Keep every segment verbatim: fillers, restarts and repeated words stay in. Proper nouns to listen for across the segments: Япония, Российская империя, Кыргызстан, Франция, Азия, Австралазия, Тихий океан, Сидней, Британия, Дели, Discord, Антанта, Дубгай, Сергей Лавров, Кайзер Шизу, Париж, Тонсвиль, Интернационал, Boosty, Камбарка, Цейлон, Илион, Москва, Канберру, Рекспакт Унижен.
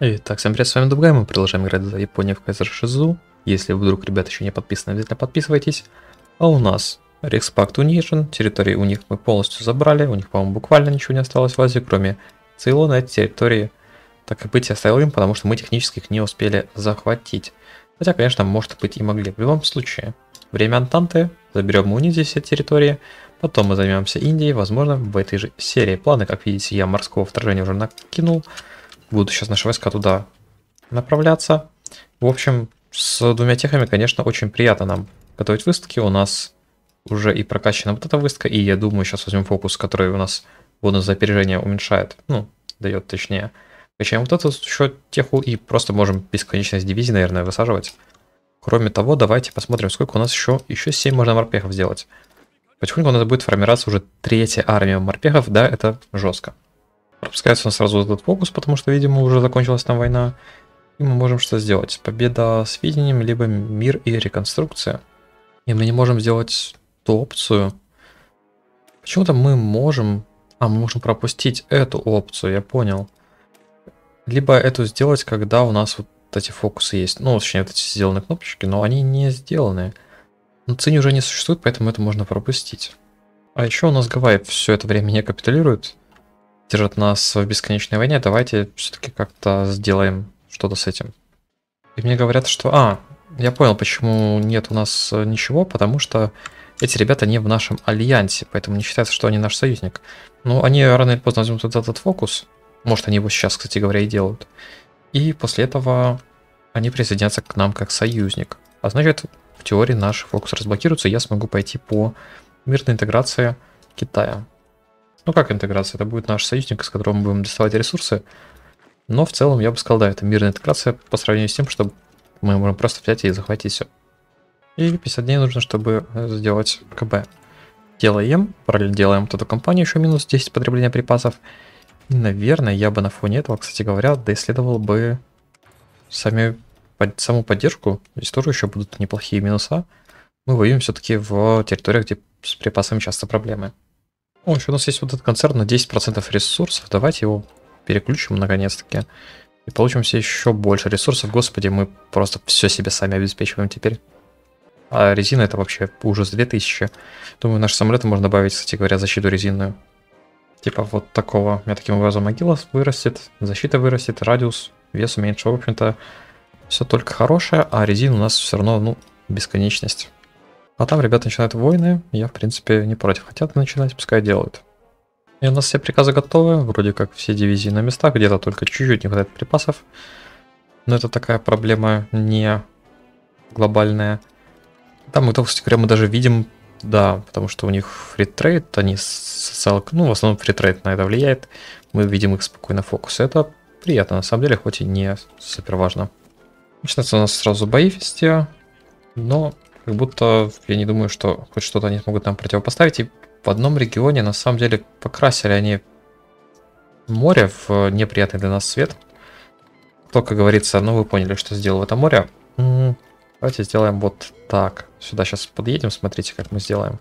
Итак, всем привет, с вами Дубгай, мы продолжаем играть за Японию в Кайзер Шизу. Если вдруг, ребята, еще не подписаны, обязательно подписывайтесь. А у нас Рекспакт Унижен, территории у них мы полностью забрали, у них, по-моему, буквально ничего не осталось в Азии, кроме Цейлона, эти территории, так и быть, я оставил им, потому что мы технически их не успели захватить. Хотя, конечно, может быть и могли. В любом случае, время Антанты, заберем у них здесь все территории, потом мы займемся Индией, возможно, в этой же серии. Планы, как видите, я морского вторжения уже накинул. Буду сейчас наши войска туда направляться. В общем, с двумя техами, конечно, очень приятно нам готовить выставки. У нас уже и прокачана вот эта выставка. И я думаю, сейчас возьмем фокус, который у нас бонус за опережение уменьшает. Ну, дает точнее. Качаем вот эту еще теху и просто можем бесконечность дивизий, наверное, высаживать. Кроме того, давайте посмотрим, сколько у нас еще. Еще семь можно морпехов сделать. Потихоньку у нас будет формироваться уже третья армия морпехов. Да, это жестко. Пропускается у нас сразу этот фокус, потому что, видимо, уже закончилась там война. И мы можем что сделать? Победа с видением, либо мир и реконструкция. И мы не можем сделать ту опцию. Почему-то мы можем... А, мы можем пропустить эту опцию, я понял. Либо эту сделать, когда у нас вот эти фокусы есть. Ну, точнее, вот эти сделаны кнопочки, но они не сделаны. Но цены уже не существует, поэтому это можно пропустить. А еще у нас Гавайи все это время не капитулирует. Держат нас в бесконечной войне, давайте все-таки как-то сделаем что-то с этим. И мне говорят, что... А, я понял, почему нет у нас ничего, потому что эти ребята не в нашем альянсе, поэтому не считается, что они наш союзник. Ну, они рано или поздно возьмут этот фокус, может, они его сейчас, кстати говоря, и делают. И после этого они присоединятся к нам как союзник. А значит, в теории наш фокус разблокируется, и я смогу пойти по мирной интеграции Китая. Ну как интеграция? Это будет наш союзник, с которым мы будем доставать ресурсы. Но в целом, я бы сказал, да, это мирная интеграция по сравнению с тем, что мы можем просто взять и захватить все. И пятьдесят дней нужно, чтобы сделать КБ. Делаем, параллельно делаем вот эту компанию, еще минус десять потребления припасов. И, наверное, я бы на фоне этого, кстати говоря, доисследовал бы сами, под, саму поддержку. Здесь тоже еще будут неплохие минуса. Мы воюем все-таки в территориях, где с припасами часто проблемы. О, еще у нас есть вот этот концерн на десять процентов ресурсов. Давайте его переключим наконец-таки. И получим все еще больше ресурсов. Господи, мы просто все себе сами обеспечиваем теперь. А резина это вообще ужас, две тысячи. Думаю, в наши самолеты можно добавить, кстати говоря, защиту резинную. Типа вот такого. У меня таким образом могила вырастет, защита вырастет, радиус, вес уменьшится. В общем-то, все только хорошее, а резин у нас все равно, ну, бесконечность. А там ребята начинают войны, я в принципе не против. Хотят начинать, пускай делают. И у нас все приказы готовы, вроде как все дивизии на местах, где-то только чуть-чуть не хватает припасов. Но это такая проблема не глобальная. Там мы, кстати говоря, мы даже видим, да, потому что у них фритрейд, они социалка, ну в основном фритрейд на это влияет. Мы видим их спокойно фокус, это приятно на самом деле, хоть и не супер важно. Начинается у нас сразу бои везде, но... Как будто я не думаю, что хоть что-то они смогут нам противопоставить. И в одном регионе на самом деле покрасили они море в неприятный для нас цвет. Кто, как говорится, ну вы поняли, что сделал это море. Давайте сделаем вот так. Сюда сейчас подъедем, смотрите, как мы сделаем.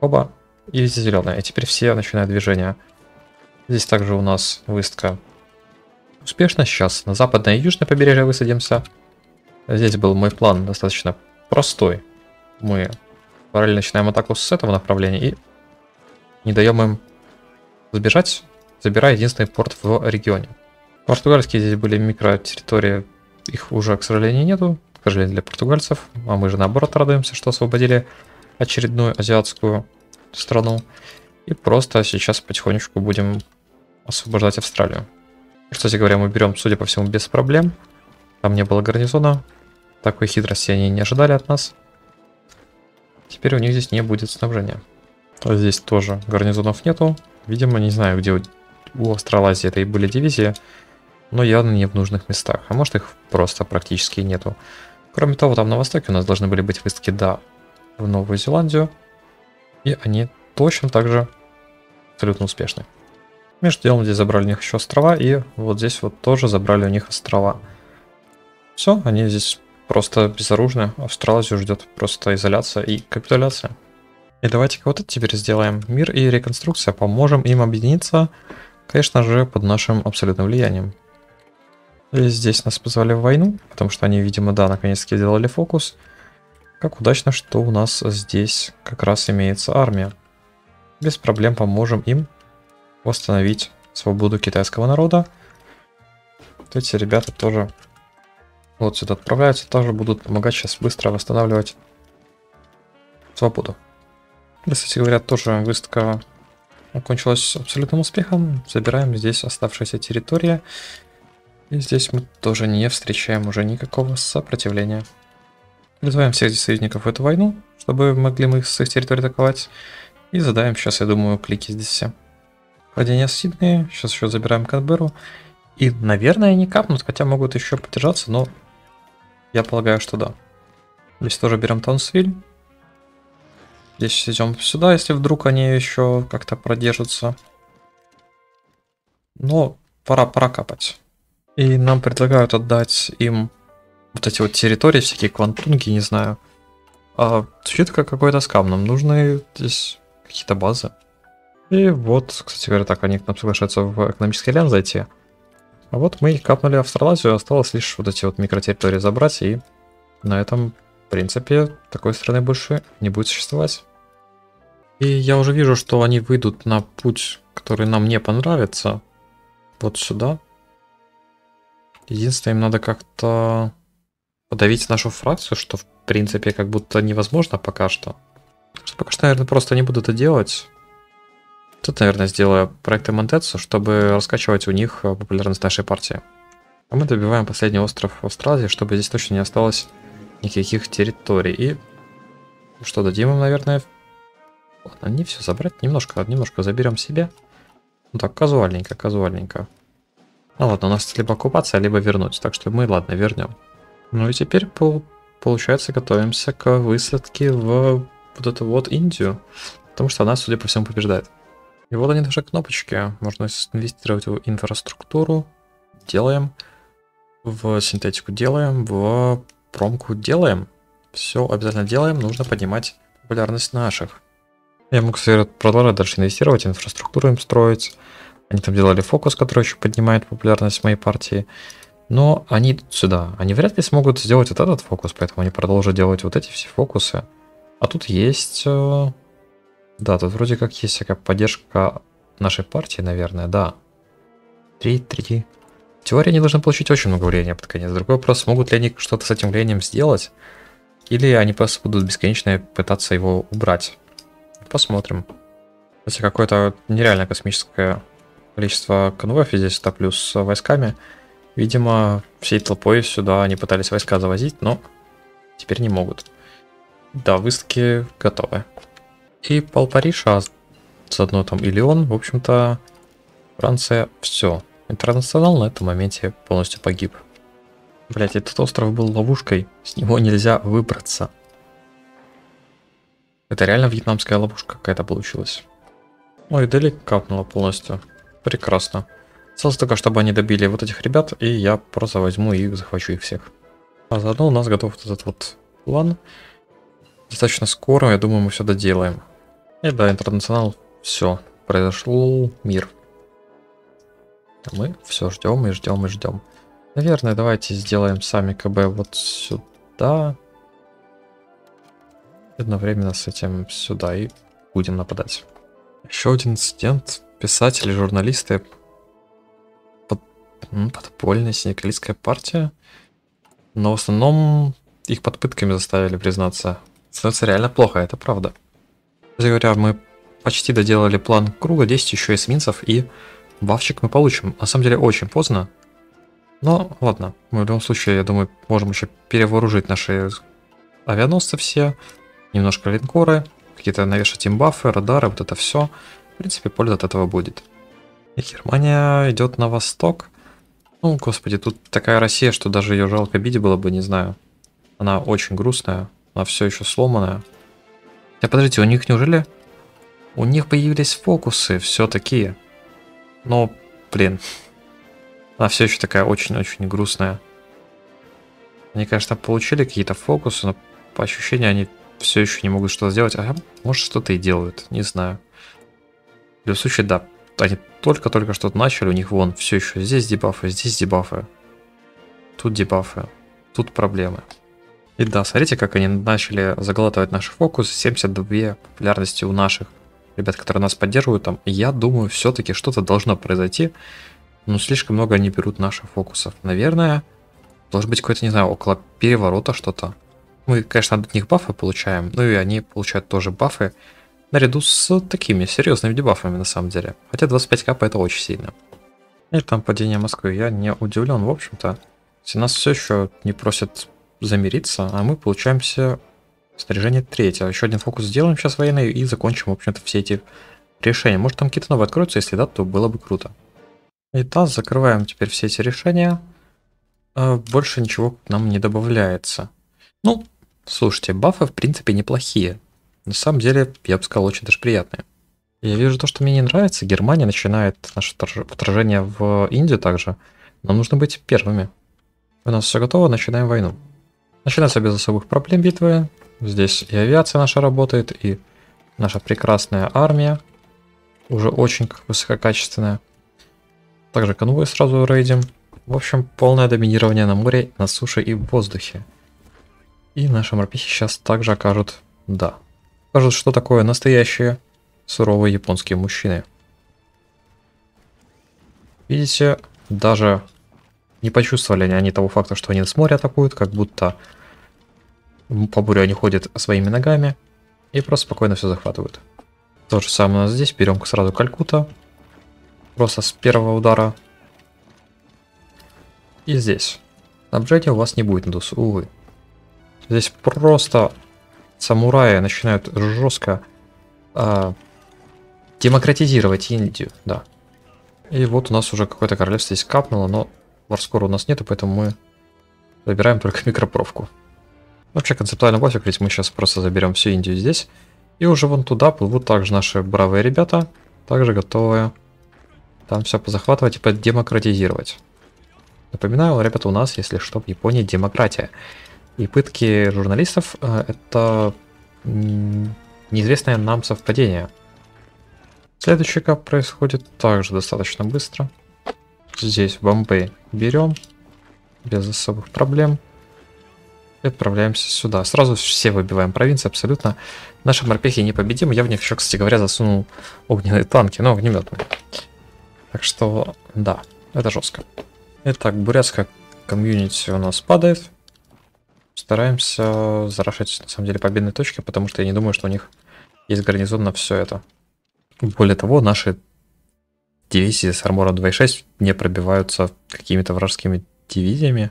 Оба. И везде зеленое. И теперь все начинают движение. Здесь также у нас выставка успешно. Сейчас на западное и южное побережье высадимся. Здесь был мой план достаточно простой. Мы параллельно начинаем атаку с этого направления и не даем им сбежать, забирая единственный порт в регионе. Португальские здесь были микротерритории, их уже, к сожалению, нету, к сожалению, для португальцев. А мы же наоборот радуемся, что освободили очередную азиатскую страну. И просто сейчас потихонечку будем освобождать Австралию. Кстати говоря, мы берем, судя по всему, без проблем. Там не было гарнизона. Такой хитрости они не ожидали от нас. Теперь у них здесь не будет снабжения. А здесь тоже гарнизонов нету. Видимо, не знаю, где у, у Австралазии это и были дивизии. Но явно не в нужных местах. А может, их просто практически нету. Кроме того, там на востоке у нас должны были быть выставки, да, в Новую Зеландию. И они точно так же абсолютно успешны. Между делом здесь забрали у них еще острова. И вот здесь вот тоже забрали у них острова. Все, они здесь... Просто безоружно. Австралазию ждет просто изоляция и капитуляция. И давайте-ка вот это теперь сделаем. Мир и реконструкция. Поможем им объединиться, конечно же, под нашим абсолютным влиянием. И здесь нас позвали в войну, потому что они, видимо, да, наконец-таки делали фокус. Как удачно, что у нас здесь как раз имеется армия. Без проблем поможем им восстановить свободу китайского народа. Вот эти ребята тоже вот сюда отправляются, тоже будут помогать сейчас быстро восстанавливать свободу. Кстати говоря, тоже выставка окончилась абсолютным успехом. Забираем здесь оставшиеся территории. И здесь мы тоже не встречаем уже никакого сопротивления. Призываем всех союзников в эту войну, чтобы могли мы их с их территории атаковать. И задаем сейчас, я думаю, клики здесь все. Падение Сиднея. Сейчас еще забираем Канберру. И, наверное, они капнут, хотя могут еще подержаться, но я полагаю, что да. Здесь тоже берем Тонсвиль. Здесь идем сюда, если вдруг они еще как-то продержатся. Но пора, пора капать. И нам предлагают отдать им вот эти вот территории, всякие квантунги, не знаю. А, звучит как какой-то скам. Нам нужны здесь какие-то базы. И вот, кстати говоря, так они к нам соглашаются в экономический альянс зайти. А вот мы капнули Австралазию, осталось лишь вот эти вот микротерритории забрать, и на этом, в принципе, такой страны больше не будет существовать. И я уже вижу, что они выйдут на путь, который нам не понравится. Вот сюда. Единственное, им надо как-то подавить нашу фракцию, что, в принципе, как будто невозможно пока что. Пока что, наверное, просто не буду это делать. Тут, наверное, сделаю проект Монтецу, чтобы раскачивать у них популярность нашей партии. А мы добиваем последний остров Австралии, чтобы здесь точно не осталось никаких территорий. И что, дадим им, наверное... Ладно, не все забрать. Немножко, немножко заберем себе. Ну так, казуальненько, казуальненько. Ну ладно, у нас либо оккупация, либо вернуть. Так что мы, ладно, вернем. Ну и теперь, получается, готовимся к высадке в вот эту вот Индию. Потому что она, судя по всему, побеждает. И вот они, даже кнопочки. Можно инвестировать в инфраструктуру. Делаем. В синтетику делаем. В промку делаем. Все обязательно делаем. Нужно поднимать популярность наших. Я могу, кстати, продолжать дальше инвестировать. Инфраструктуру им строить. Они там делали фокус, который еще поднимает популярность моей партии. Но они сюда. Они вряд ли смогут сделать вот этот фокус. Поэтому они продолжат делать вот эти все фокусы. А тут есть... Да, тут вроде как есть всякая поддержка нашей партии, наверное, да. три три. В теории они должны получить очень много влияния под конец. Другой вопрос, смогут ли они что-то с этим влиянием сделать? Или они просто будут бесконечно пытаться его убрать? Посмотрим. Кстати, какое-то нереально космическое количество конвоев здесь, да, плюс с войсками. Видимо, всей толпой сюда они пытались войска завозить, но теперь не могут. Да, выставки готовы. И пал Париж, а заодно там Илион, в общем-то, Франция, все. Интернационал на этом моменте полностью погиб. Блять, этот остров был ловушкой, с него нельзя выбраться. Это реально вьетнамская ловушка какая-то получилась. Ой, Дели капнула полностью. Прекрасно. Осталось только, чтобы они добили вот этих ребят, и я просто возьму и захвачу их всех. А заодно у нас готов этот вот план. Достаточно скоро, я думаю, мы все доделаем. И да, Интернационал, все, произошел мир. Мы все ждем и ждем и ждем. Наверное, давайте сделаем сами КБ вот сюда. Одновременно с этим сюда и будем нападать. Еще один инцидент. Писатели, журналисты. Под... Подпольная синдикалистская партия. Но в основном их под пытками заставили признаться. Становится реально плохо, это правда. Кстати говоря, мы почти доделали план круга, десять еще эсминцев, и бафчик мы получим. На самом деле очень поздно. Но ладно, мы в любом случае, я думаю, можем еще перевооружить наши авианосцы все. Немножко линкоры, какие-то навешать им бафы, радары, вот это все. В принципе, польза от этого будет. И Германия идет на восток. Ну, господи, тут такая Россия, что даже ее жалко бить было бы, не знаю. Она очень грустная. Она все еще сломанная. Да подождите, у них неужели... У них появились фокусы все-таки. Но, блин. Она все еще такая очень-очень грустная. Они, конечно, получили какие-то фокусы, но по ощущению они все еще не могут что-то сделать. А может, что-то и делают, не знаю. В любом случае, да. Они только-только что-то начали, у них вон все еще здесь дебафы, здесь дебафы. Тут дебафы, тут проблемы. И да, смотрите, как они начали заглатывать наш фокус. семьдесят две популярности у наших ребят, которые нас поддерживают там. Я думаю, все-таки что-то должно произойти. Но слишком много они берут наших фокусов. Наверное, должен быть какой-то, не знаю, около переворота что-то. Мы, конечно, от них бафы получаем, ну и они получают тоже бафы. Наряду с такими серьезными дебафами, на самом деле. Хотя двадцать пять капа это очень сильно. И там падение Москвы, я не удивлен, в общем-то. Нас все еще не просят замириться, а мы получаемся снаряжение третье. Еще один фокус сделаем сейчас военный и закончим, в общем-то, все эти решения. Может, там какие-то новые откроются, если да, то было бы круто. Итак, закрываем теперь все эти решения. Больше ничего к нам не добавляется. Ну, слушайте, бафы, в принципе, неплохие. На самом деле, я бы сказал, очень даже приятные. Я вижу то, что мне не нравится. Германия начинает наше вторжение в Индию также. Нам нужно быть первыми. У нас все готово, начинаем войну. Начинается без особых проблем битвы. Здесь и авиация наша работает, и наша прекрасная армия. Уже очень высококачественная. Также конвой сразу рейдим. В общем, полное доминирование на море, на суше и в воздухе. И наши морпехи сейчас также окажут, да, покажут, что такое настоящие суровые японские мужчины. Видите, даже не почувствовали они того факта, что они с моря атакуют, как будто по бурю они ходят своими ногами и просто спокойно все захватывают. То же самое у нас здесь, берем сразу Калькутта, просто с первого удара. И здесь. Снабжения у вас не будет на досу, увы. Здесь просто самураи начинают жестко а, демократизировать Индию, да. И вот у нас уже какое-то королевство здесь капнуло, но варскора у нас нету, поэтому мы забираем только микропровку. Вообще концептуально пофиг, ведь мы сейчас просто заберем всю Индию здесь. И уже вон туда плывут также наши бравые ребята, также готовые там все позахватывать и поддемократизировать. Напоминаю, ребята, у нас, если что, в Японии демократия. И пытки журналистов э, это неизвестное нам совпадение. Следующий кап происходит также достаточно быстро. Здесь Бомбей берем без особых проблем и отправляемся сюда. Сразу все выбиваем провинции абсолютно. Наши морпехи непобедимы. Я в них еще, кстати говоря, засунул огненные танки, но огнеметные. Так что, да, это жестко. Итак, бурятская комьюнити у нас падает. Стараемся зарашить, на самом деле, победные точки, потому что я не думаю, что у них есть гарнизон на все это. Более того, наши дивизии с армором два и шесть не пробиваются какими-то вражескими дивизиями.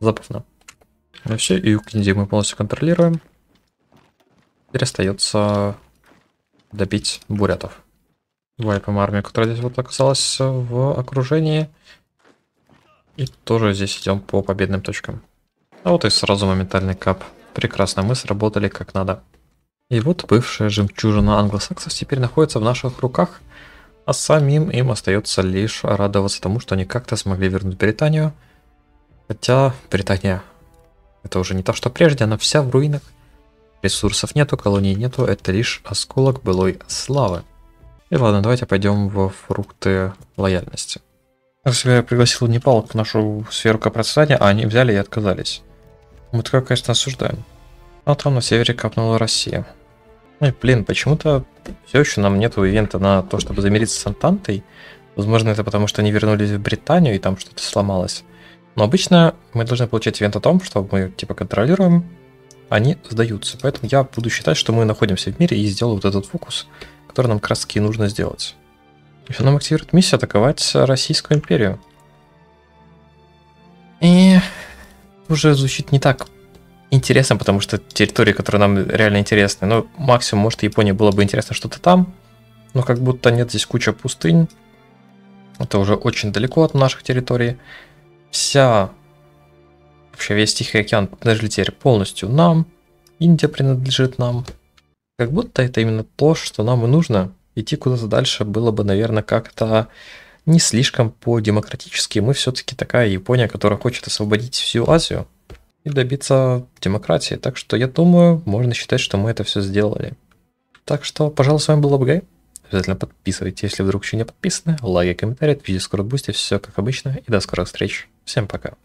Забавно. Ну все, и юг Индии мы полностью контролируем. Теперь остается добить бурятов. Вайпаем армию, которая здесь вот оказалась в окружении. И тоже здесь идем по победным точкам. А вот и сразу моментальный кап. Прекрасно, мы сработали как надо. И вот бывшая жемчужина англосаксов теперь находится в наших руках. А самим им остается лишь радоваться тому, что они как-то смогли вернуть Британию. Хотя Британия это уже не то, что прежде, она вся в руинах. Ресурсов нету, колоний нету, это лишь осколок былой славы. И ладно, давайте пойдем в фрукты лояльности. Я пригласил Непал в нашу сферу копроцветания, а они взяли и отказались. Мы такое, конечно, осуждаем. А там на севере капнула Россия. Ну и блин, почему-то все еще нам нету ивента на то, чтобы замириться с Антантой. Возможно, это потому, что они вернулись в Британию и там что-то сломалось. Но обычно мы должны получать ивент о том, что мы типа контролируем, они сдаются. Поэтому я буду считать, что мы находимся в мире и сделаю вот этот фокус, который нам как раз таки нужно сделать. Еще нам активирует миссию атаковать Российскую империю. И уже звучит не так интересно, потому что территории, которые нам реально интересны. Ну, максимум, может, Японии было бы интересно что-то там. Но как будто нет, здесь куча пустынь. Это уже очень далеко от наших территорий. Вся... Вообще весь Тихий океан принадлежит теперь полностью нам. Индия принадлежит нам. Как будто это именно то, что нам и нужно. Идти куда-то дальше было бы, наверное, как-то не слишком по-демократически. Мы все-таки такая Япония, которая хочет освободить всю Азию и добиться демократии. Так что, я думаю, можно считать, что мы это все сделали. Так что, пожалуй, с вами был Дубгай. Обязательно подписывайтесь, если вдруг еще не подписаны. Лайки, комментарии, Discord, бусти, все как обычно. И до скорых встреч. Всем пока.